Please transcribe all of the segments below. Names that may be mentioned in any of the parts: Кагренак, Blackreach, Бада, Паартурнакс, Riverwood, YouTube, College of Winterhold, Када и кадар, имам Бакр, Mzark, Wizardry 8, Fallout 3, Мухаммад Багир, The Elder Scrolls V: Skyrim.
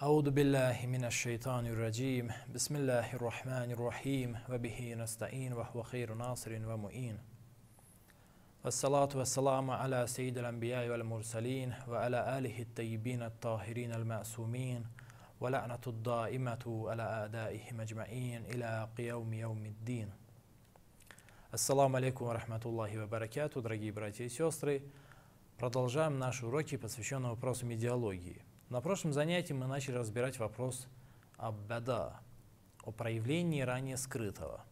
أعوذ بالله من الشيطان الرجيم بسم الله الرحمن الرحيم وبه نستعين وهو خير ناصر ومؤين والصلاة والسلام على سيد الأنبياء والمرسلين وعلى آله الطيبين الطاهرين المعصومين ولعنة الدائمة على أعدائهم أجمعين إلى قيام يوم الدين. Ассаламу алейкум ва рахматуллахи ва баракату, дорогие братья и сестры. Продолжаем наши уроки, посвященные вопросу идеологии. На прошлом занятии мы начали разбирать вопрос о бада, о проявлении ранее скрытого.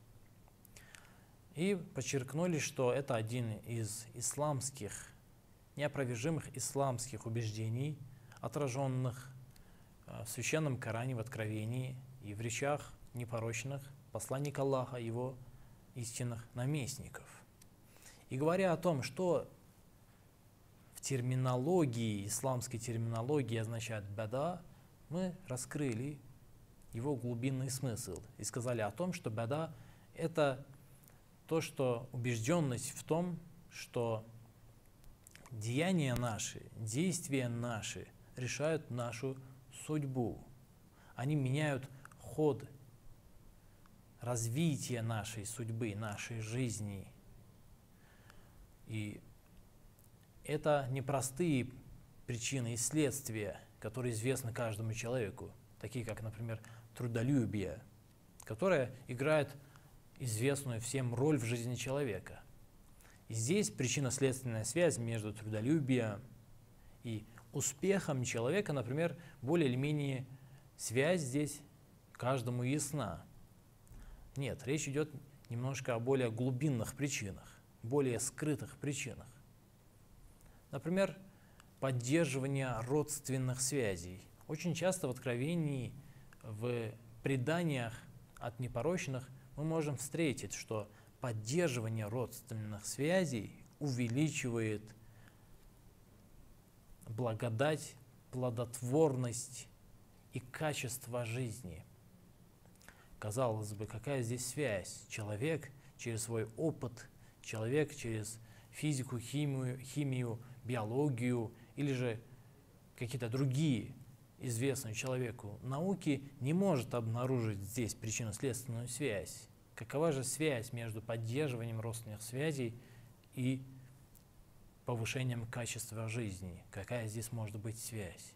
И подчеркнули, что это один из исламских, неопровержимых исламских убеждений, отраженных в Священном Коране, в Откровении и в речах непорочных посланника Аллаха, его истинных наместников. И говоря о том, что в терминологии, исламской терминологии означает бада, мы раскрыли его глубинный смысл и сказали о том, что бада — это то, что убежденность в том, что деяния наши, действия наши решают нашу судьбу. Они меняют ход развитие нашей судьбы, нашей жизни. И это непростые причины и следствия, которые известны каждому человеку, такие как, например, трудолюбие, которое играет известную всем роль в жизни человека. И здесь причинно-следственная связь между трудолюбием и успехом человека, например, более или менее связь здесь каждому ясна. Нет, речь идет немножко о более глубинных причинах, более скрытых причинах. Например, поддерживание родственных связей. Очень часто в Откровении, в преданиях от непорочных мы можем встретить, что поддерживание родственных связей увеличивает благодать, плодотворность и качество жизни. Казалось бы, какая здесь связь? Человек через свой опыт, человек через физику, химию, биологию или же какие-то другие известные человеку науки не может обнаружить здесь причинно-следственную связь. Какова же связь между поддерживанием родственных связей и повышением качества жизни? Какая здесь может быть связь?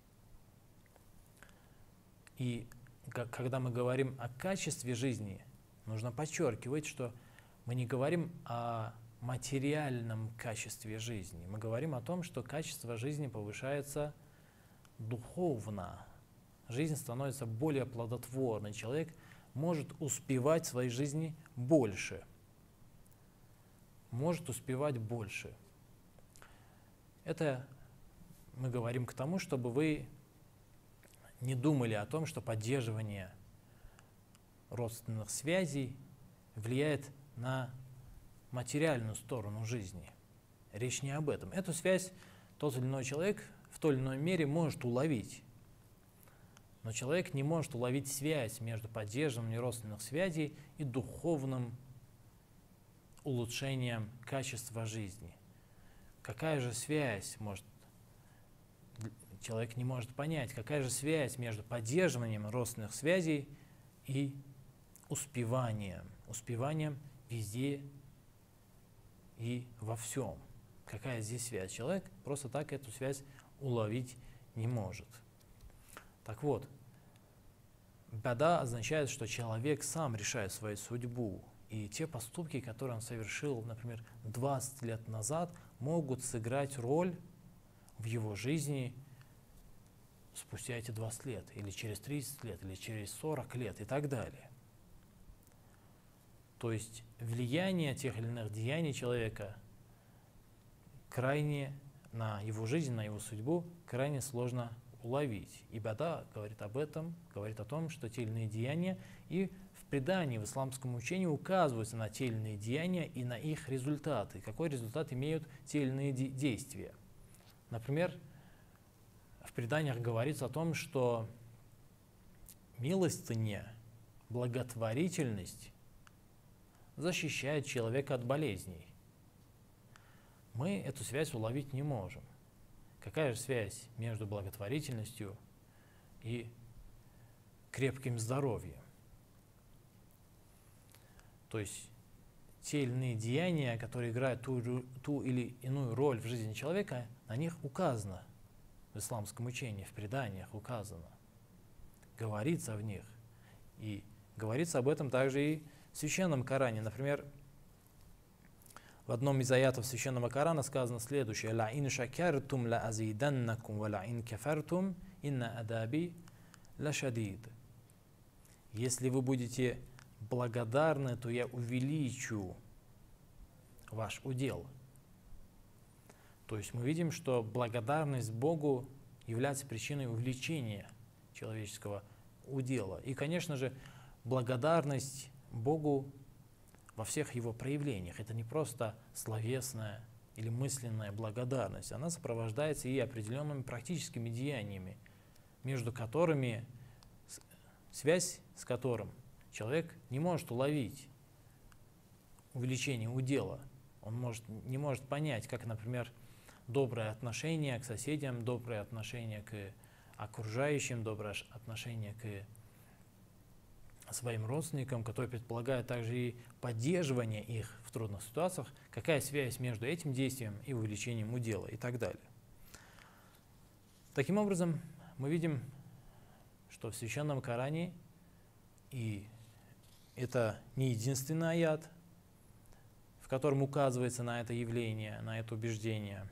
И когда мы говорим о качестве жизни, нужно подчеркивать, что мы не говорим о материальном качестве жизни. Мы говорим о том, что качество жизни повышается духовно. Жизнь становится более плодотворной. Человек может успевать в своей жизни больше. Может успевать больше. Это мы говорим к тому, чтобы вы не думали о том, что поддерживание родственных связей влияет на материальную сторону жизни. Речь не об этом. Эту связь тот или иной человек в той или иной мере может уловить. Но человек не может уловить связь между поддерживанием родственных связей и духовным улучшением качества жизни. Какая же связь может человек не может понять, какая же связь между поддерживанием родственных связей и успеванием. Успеванием везде и во всем. Какая здесь связь? Человек просто так эту связь уловить не может. Так вот, бада означает, что человек сам решает свою судьбу. И те поступки, которые он совершил, например, 20 лет назад, могут сыграть роль в его жизни спустя эти 20 лет, или через 30 лет, или через 40 лет и так далее. То есть влияние тех или иных деяний человека крайне на его жизнь, на его судьбу крайне сложно уловить. И бада говорит об этом, говорит о том, что те или иные деяния и в предании, в исламском учении указываются на те или иные деяния и на их результаты, какой результат имеют те или иные действия. Например, в преданиях говорится о том, что милостыня, благотворительность защищает человека от болезней. Мы эту связь уловить не можем. Какая же связь между благотворительностью и крепким здоровьем. То есть те или иные деяния, которые играют ту или иную роль в жизни человека, на них указано в исламском учении, в преданиях указано. Говорится в них. И говорится об этом также и в Священном Коране. Например, в одном из аятов Священного Корана сказано следующее: «Ла ин шакартум ла азиданнакум, ва ла ин кафартум, инна адаби ла шадид». Если вы будете благодарны, то я увеличу ваш удел. То есть мы видим, что благодарность Богу является причиной увеличения человеческого удела. И, конечно же, благодарность Богу во всех его проявлениях. Это не просто словесная или мысленная благодарность. Она сопровождается и определенными практическими деяниями, между которыми, связь с которым человек не может уловить увеличение удела. Он не может понять, как, например, доброе отношение к соседям, доброе отношение к окружающим, доброе отношение к своим родственникам, которые предполагают также и поддерживание их в трудных ситуациях, какая связь между этим действием и увеличением удела и так далее. Таким образом, мы видим, что в Священном Коране, и это не единственный аят, в котором указывается на это явление, на это убеждение,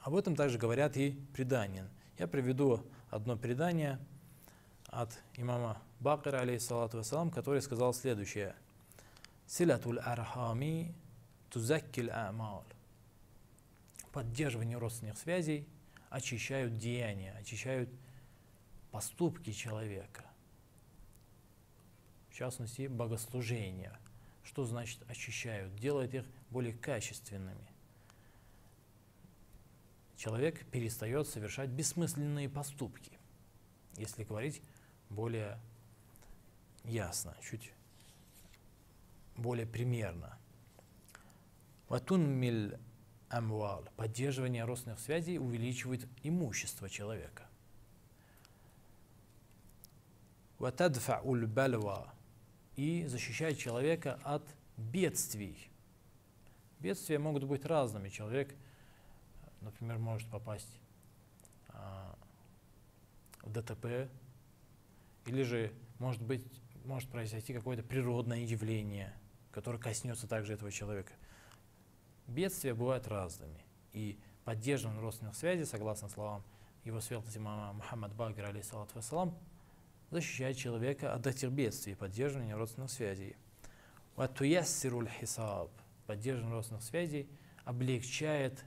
об этом также говорят и предания. Я приведу одно предание от имама Бакра, алейхиссалату вассалам, который сказал следующее: «Силятуль архами тузаккиль амал». Поддерживание родственных связей очищают деяния, очищают поступки человека, в частности, богослужения. Что значит очищают? Делает их более качественными. Человек перестает совершать бессмысленные поступки, если говорить более ясно, чуть более примерно. Ватунмиль амвал. Поддерживание родственных связей увеличивает имущество человека. Ватадфауль бальва. И защищает человека от бедствий. Бедствия могут быть разными. Человек, например, может попасть в ДТП, или же может произойти какое-то природное явление, которое коснется также этого человека. Бедствия бывают разными. И поддерживание родственных связей, согласно словам его светлости имама Мухаммад Багир, алейхиссалату вассалам, защищает человека от этих бедствий, поддерживания родственных связей. Поддерживание родственных связей облегчает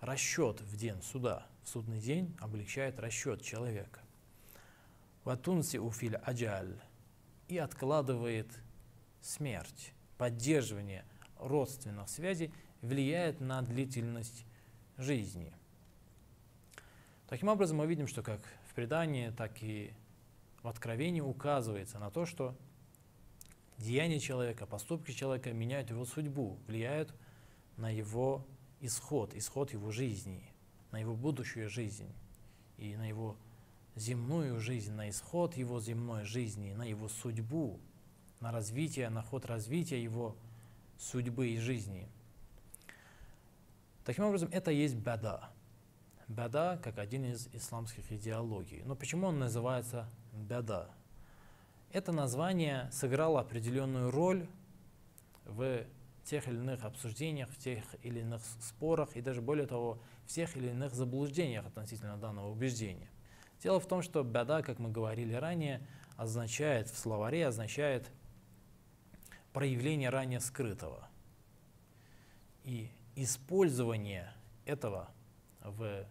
расчет в день суда, в судный день облегчает расчет человека. И откладывает смерть. Поддерживание родственных связей влияет на длительность жизни. Таким образом, мы видим, что как в предании, так и в Откровении указывается на то, что деяния человека, поступки человека меняют его судьбу, влияют на его исход его жизни, на его будущую жизнь и на его земную жизнь, на исход его земной жизни, на его судьбу, на развитие, на ход развития его судьбы и жизни. Таким образом, это есть бада. Бада как один из исламских идеологий. Но почему он называется бада? Это название сыграло определенную роль в тех или иных обсуждениях, в тех или иных спорах и даже более того, в тех или иных заблуждениях относительно данного убеждения. Дело в том, что бада, как мы говорили ранее, означает в словаре, означает проявление ранее скрытого. И использование этого в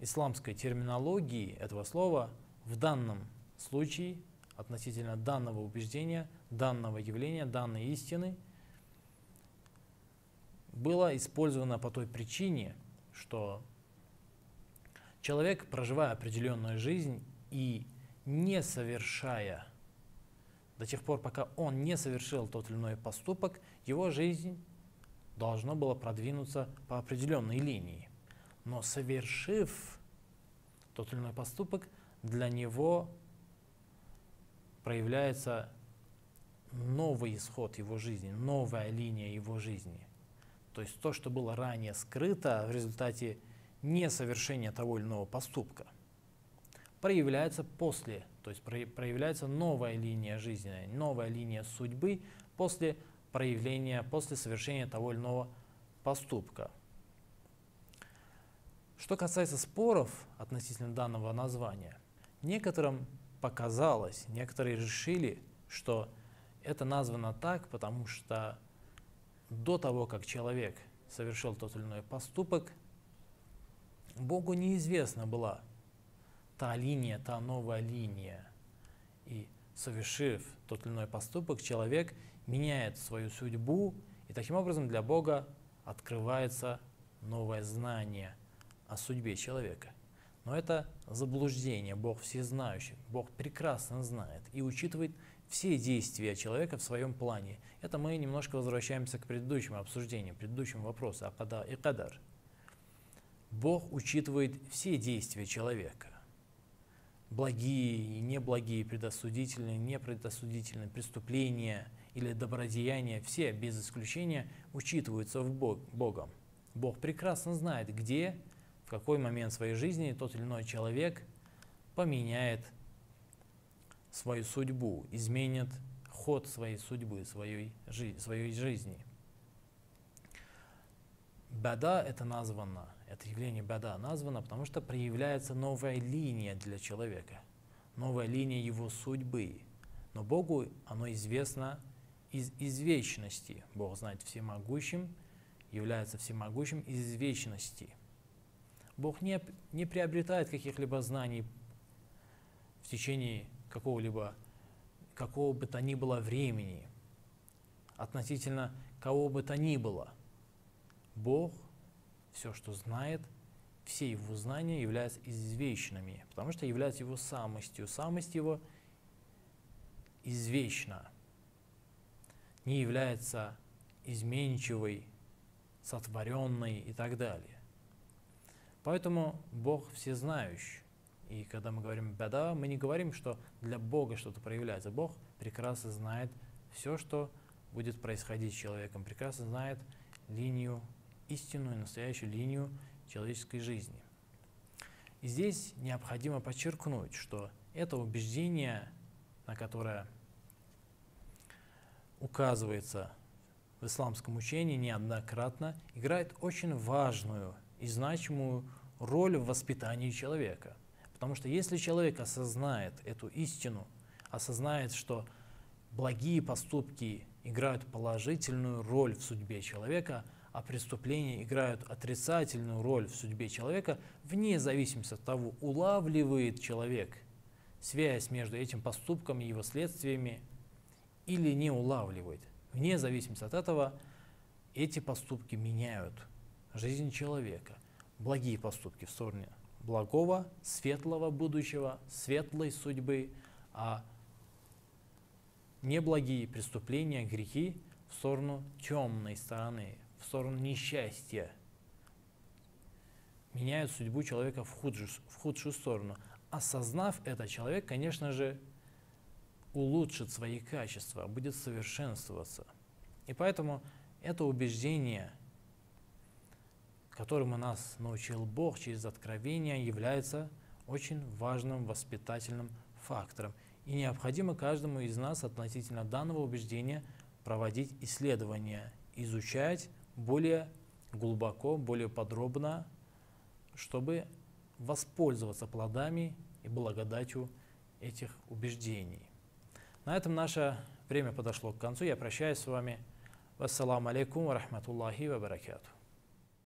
исламской терминологии, этого слова, в данном случае, относительно данного убеждения, данного явления, данной истины, было использовано по той причине, что человек, проживая определенную жизнь и не совершая, до тех пор, пока он не совершил тот или иной поступок, его жизнь должна была продвинуться по определенной линии. Но совершив тот или иной поступок, для него проявляется новый исход его жизни, новая линия его жизни. То есть то, что было ранее скрыто в результате несовершения того или иного поступка, проявляется после, то есть проявляется новая линия жизни, новая линия судьбы после проявления, после совершения того или иного поступка. Что касается споров относительно данного названия, некоторым показалось, некоторые решили, что это названо так, потому что до того, как человек совершил тот или иной поступок, Богу неизвестна была та линия, та новая линия. И, совершив тот или иной поступок, человек меняет свою судьбу, и таким образом для Бога открывается новое знание о судьбе человека. Но это заблуждение. Бог всезнающий, Бог прекрасно знает и учитывает все действия человека в своем плане. Это мы немножко возвращаемся к предыдущему обсуждению, предыдущему вопросу о Када и Кадар. Бог учитывает все действия человека. Благие и неблагие, предосудительные, непредосудительные, преступления или добродеяния, все без исключения учитываются Богом. Бог прекрасно знает, где, в какой момент своей жизни тот или иной человек поменяет свою судьбу, изменит ход своей судьбы, своей жизни. Бада это названо, это явление бада названо, потому что проявляется новая линия для человека, новая линия его судьбы. Но Богу оно известно из вечности. Бог знает всемогущим, является всемогущим из вечности. Бог не приобретает каких-либо знаний в течение какого бы то ни было времени, относительно кого бы то ни было. Бог все, что знает, все его знания являются извечными, потому что являются его самостью. Самость его извечна, не является изменчивой, сотворенной и так далее. Поэтому Бог всезнающий. И когда мы говорим «бада», мы не говорим, что для Бога что-то проявляется. Бог прекрасно знает все, что будет происходить с человеком, прекрасно знает линию, истинную, настоящую линию человеческой жизни. И здесь необходимо подчеркнуть, что это убеждение, на которое указывается в исламском учении неоднократно, играет очень важную и значимую роль в воспитании человека. Потому что если человек осознает эту истину, осознает, что благие поступки играют положительную роль в судьбе человека, а преступления играют отрицательную роль в судьбе человека, вне зависимости от того, улавливает человек связь между этим поступком и его следствиями или не улавливает. Вне зависимости от этого эти поступки меняют жизнь человека. Благие поступки в сторону благого, светлого будущего, светлой судьбы, а неблагие преступления, грехи в сторону темной стороны, в сторону несчастья, меняют судьбу человека в худшую сторону. Осознав это, человек, конечно же, улучшит свои качества, будет совершенствоваться. И поэтому это убеждение, которому нас научил Бог через откровение, является очень важным воспитательным фактором. И необходимо каждому из нас относительно данного убеждения проводить исследования, изучать более глубоко, более подробно, чтобы воспользоваться плодами и благодатью этих убеждений. На этом наше время подошло к концу. Я прощаюсь с вами. Вассаламу алейкум ва рахматуллахи ва баракатух.